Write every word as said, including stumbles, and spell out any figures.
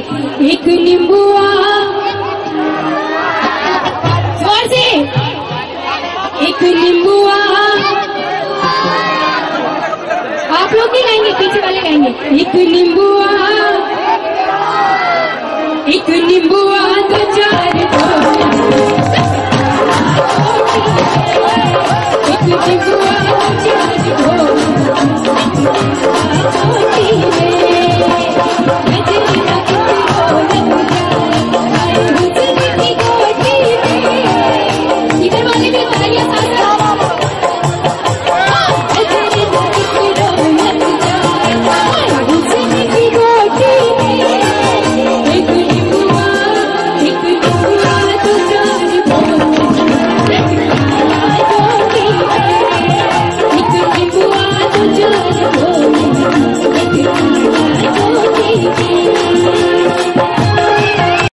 एक नींबुआ जोर से एक नींबुआ आप लोग ही गाएंगे, पीछे वाले गाएंगे। एक नींबुआ एक नींबुआ तो चार दो एक नींबुआ